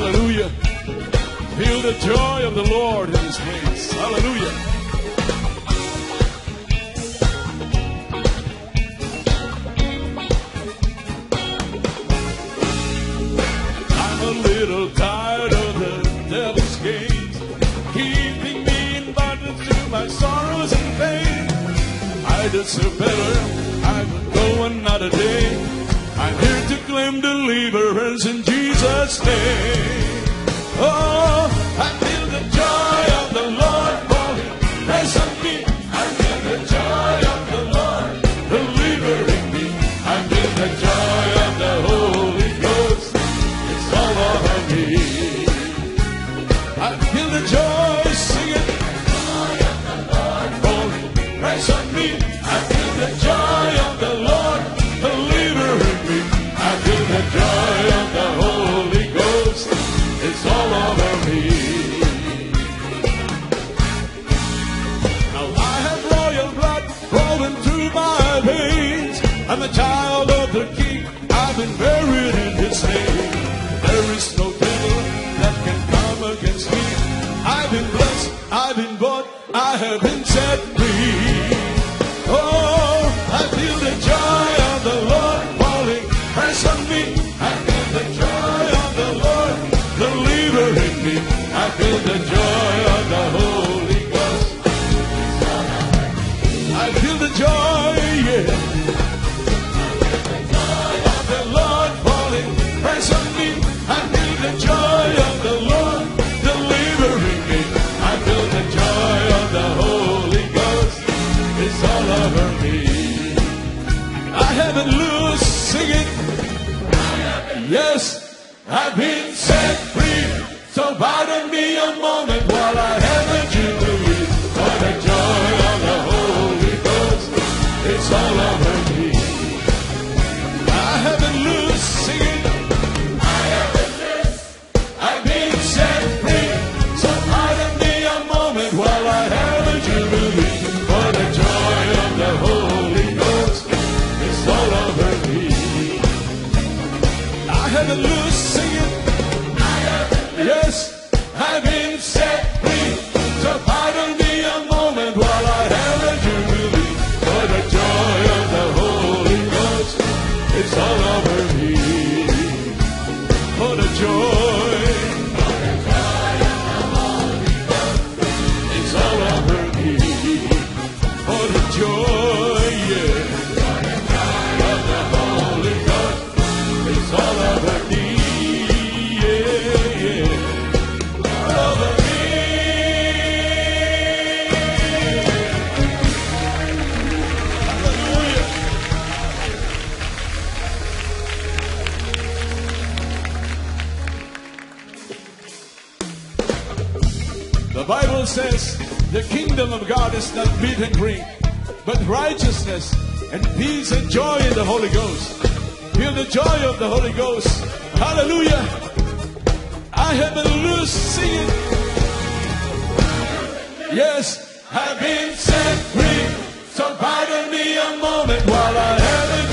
Hallelujah. Feel the joy of the Lord in His place. Hallelujah. So better, I will go another day. I'm here to claim deliverance in Jesus' name. Oh, I feel the joy of the Lord falling. Rest on me. I feel the joy of the Lord delivering me. I feel the joy of the Holy Ghost. It's all over me. I feel the joy singing. The joy of the Lord falling. Rest on me. The joy of the Lord delivering me. I feel the joy of the Holy Ghost. It's all over me. Now I have royal blood flowing through my veins. I'm a child of the King. I've been buried in His name. There is no devil that can come against me. I've been blessed. I've been bought. I have been set free. Yes, I've been set free. So pardon me a moment while I have a jubilee. For the joy of the Holy Ghost, it's all over me. I haven't lost singing. I haven't lost. I've been set free. So pardon me a moment while I have a jubilee. For the joy of the Holy Ghost, it's all over me. I haven't lost singing. Yes, I've been set free. So pardon me a moment while I have a jubilee. For the joy of the Holy Ghost, it's all over me. For the joy, of the Holy Ghost, it's all over me. For the joy, of the Holy Ghost, it's all over me. Bible says the kingdom of God is not meat and drink, but righteousness and peace and joy in the Holy Ghost. Feel the joy of the Holy Ghost. Hallelujah. I have been loose singing. Yes, I've been set free. So pardon me a moment while I have a